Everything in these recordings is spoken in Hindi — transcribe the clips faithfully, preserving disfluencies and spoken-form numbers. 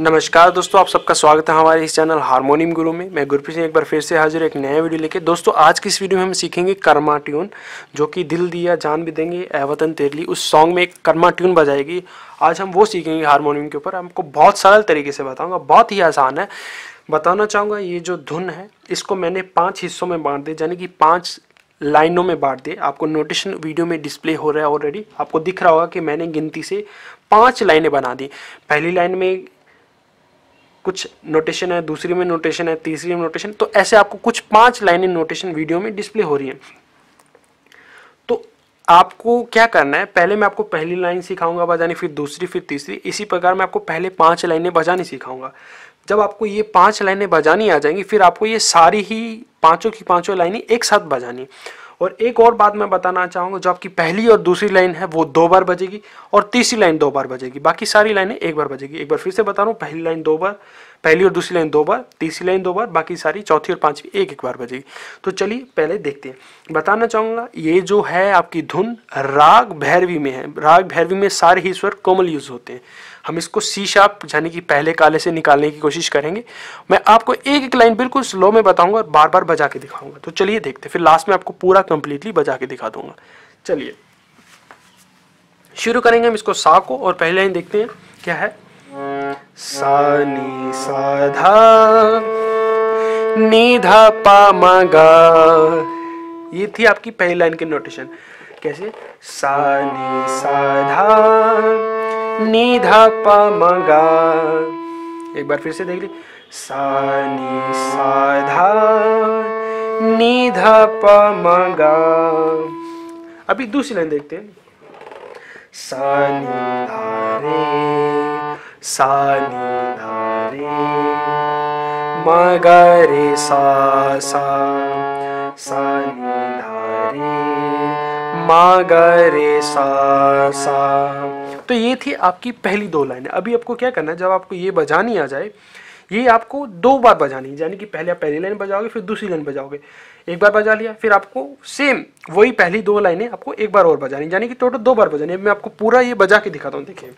नमस्कार दोस्तों, आप सबका स्वागत है हमारे इस चैनल हारमोनियम गुरु में। मैं गुरप्रीत सिंह एक बार फिर से हाजिर एक नया वीडियो लेके। दोस्तों आज की इस वीडियो में हम सीखेंगे कर्मा ट्यून, जो कि दिल दिया जान भी देंगे ऐ वतन तेरे लिए, उस सॉन्ग में एक कर्मा ट्यून बजाएगी। आज हम वो सीखेंगे हारमोनियम के ऊपर। हमको बहुत सरल तरीके से बताऊँगा, बहुत ही आसान है। बताना चाहूँगा ये जो धुन है इसको मैंने पाँच हिस्सों में बांट दिया, यानी कि पाँच लाइनों में बांट दिए। आपको नोटेशन वीडियो में डिस्प्ले हो रहा है ऑलरेडी, आपको दिख रहा होगा कि मैंने गिनती से पाँच लाइनें बना दी। पहली लाइन में कुछ नोटेशन है, दूसरी में नोटेशन है, तीसरी में नोटेशन, तो ऐसे आपको कुछ पांच लाइनें नोटेशन वीडियो में डिस्प्ले हो रही हैं। तो आपको क्या करना है, पहले मैं आपको पहली लाइन सिखाऊंगा बजानी, फिर दूसरी, फिर तीसरी। इसी प्रकार मैं आपको पहले पांच लाइनें बजानी सिखाऊंगा। जब आपको ये पांच लाइनें बजानी आ जाएंगी, फिर आपको ये सारी ही पाँचों की पाँचों लाइनें एक साथ बजानी। और एक और बात मैं बताना चाहूँगा, जो आपकी पहली और दूसरी लाइन है वो दो बार बजेगी और तीसरी लाइन दो बार बजेगी, बाकी सारी लाइनें एक बार बजेगी। एक बार फिर से बता रहा हूँ, पहली लाइन दो बार, पहली और दूसरी लाइन दो बार, तीसरी लाइन दो बार, बाकी सारी चौथी और पांचवी एक एक बार बजेगी। तो चलिए पहले देखते हैं। बताना चाहूँगा ये जो है आपकी धुन राग भैरवी में है। राग भैरवी में सारे ही स्वर कोमल यूज होते हैं। हम इसको सी शार्प यानी कि पहले काले से निकालने की कोशिश करेंगे। मैं आपको एक एक लाइन बिल्कुल स्लो में बताऊंगा और बार बार बजा के दिखाऊंगा। तो चलिए देखते, फिर लास्ट में आपको पूरा कंप्लीटली बजा के दिखा दूंगा। चलिए शुरू करेंगे हम इसको सा को, और पहले लाइन देखते हैं क्या है। सा नी सा धा नी धा पा म गा, ये थी आपकी पहली लाइन के नोटेशन। कैसे? सा नी सा धा नी धा पा म गा। एक बार फिर से देख ली, सा नी सा धा नी धा पा म गा। अभी दूसरी लाइन देखते हैं। सा नी धा रे सा नी धा रे म गा रे सा सा, सा नी धा रे म गा रे सा सा। तो ये थी आपकी पहली दो लाइनें। अभी आपको क्या करना है, जब आपको ये बजानी आ जाए, ये आपको दो बार बजानी है, यानी कि पहले आप पहली लाइन बजाओगे फिर दूसरी लाइन बजाओगे। एक बार बजा लिया, फिर आपको सेम वही पहली दो लाइनें आपको एक बार और बजानी, यानी कि टोटल दो बार बजानी है। मैं आपको पूरा ये बजा के दिखाता हूँ, देखिए।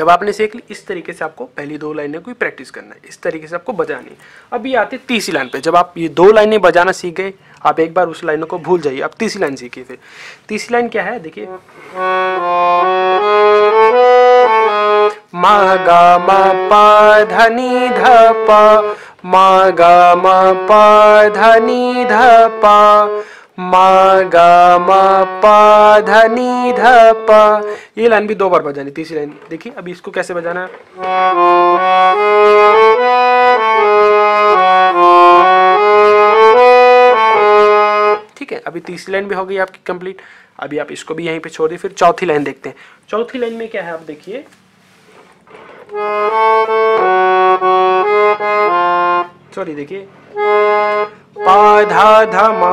जब आपने सीख ली, इस तरीके से आपको पहली दो लाइनें को प्रैक्टिस करना है, इस तरीके से आपको बजानी है। अब ये आते तीसरी लाइन पे। जब आप ये दो लाइनें बजाना सीख गए, आप एक बार उस लाइनों को भूल जाइए, आप तीसरी लाइन सीखिए। फिर तीसरी लाइन क्या है, देखिए। मा गा मा पा धनी धा पा मा गा मा पा धनी धा पा मा गा मा पा धनी धा पा। ये लाइन भी दो बार बजानी, तीसरी लाइन देखिए। अभी इसको कैसे बजाना है, ठीक है। अभी तीसरी लाइन भी हो गई आपकी कंप्लीट। अभी आप इसको भी यहीं पे छोड़ दिए, फिर चौथी लाइन देखते हैं। चौथी लाइन में क्या है, आप देखिए। सॉरी, देखिए पा धा धा मा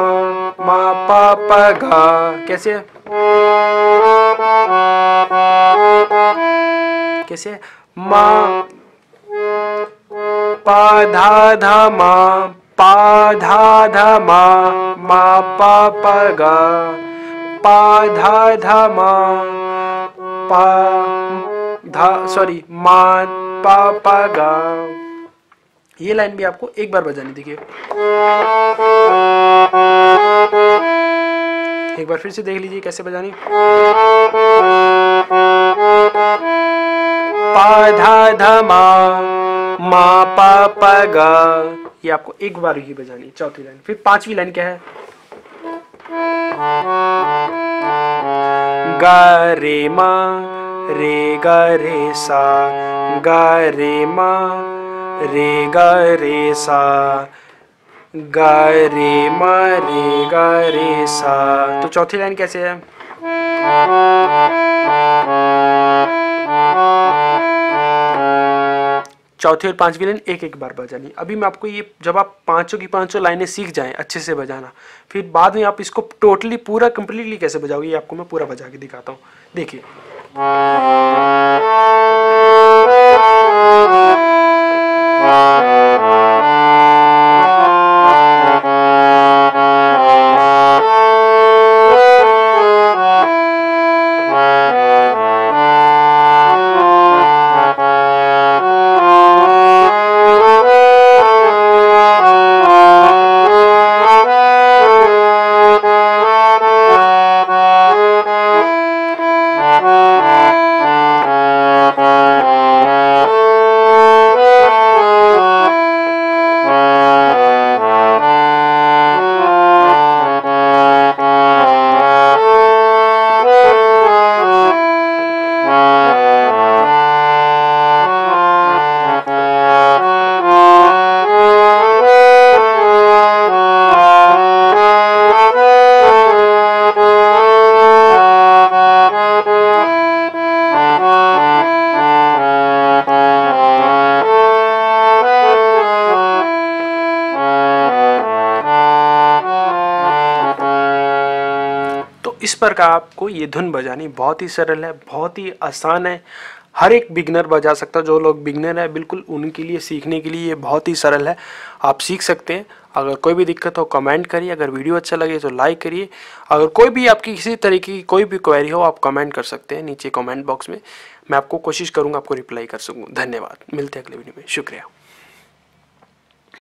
मा पा पा गा। कैसे कैसे मा पा धा धा मा पा धा धा मा मा पा पा गा पा धा धा मा पा धा सॉरी मा पा पा गा। ये लाइन भी आपको एक बार बजानी, देखिए। एक बार फिर से देख लीजिए कैसे बजानी। पा धा धा मा मा पा पा गा, ये आपको एक बार ही बजानी, चौथी लाइन। फिर पांचवी लाइन क्या है, गा रे मा रे गा रे सा गा रे मा रे गा रे सा गा रे मा रे गा रे सा। तो चौथी लाइन कैसे है, चौथी और पांचवी लाइन एक एक बार बजानी। अभी मैं आपको ये, जब आप पांचों की पांचों लाइनें सीख जाएं अच्छे से बजाना, फिर बाद में आप इसको टोटली पूरा कंप्लीटली कैसे बजाओगे ये आपको मैं पूरा बजा के दिखाता हूँ। देखिए इस प्रकार आपको ये धुन बजानी, बहुत ही सरल है, बहुत ही आसान है, हर एक बिगनर बजा सकता है। जो लोग बिगनर है बिल्कुल उनके लिए सीखने के लिए ये बहुत ही सरल है, आप सीख सकते हैं। अगर कोई भी दिक्कत हो कमेंट करिए, अगर वीडियो अच्छा लगे तो लाइक करिए, अगर कोई भी आपकी किसी तरीके की कोई भी क्वेरी हो आप कमेंट कर सकते हैं नीचे कमेंट बॉक्स में, मैं आपको कोशिश करूँगा आपको रिप्लाई कर सकूँ। धन्यवाद, मिलते हैं अगले वीडियो में, शुक्रिया।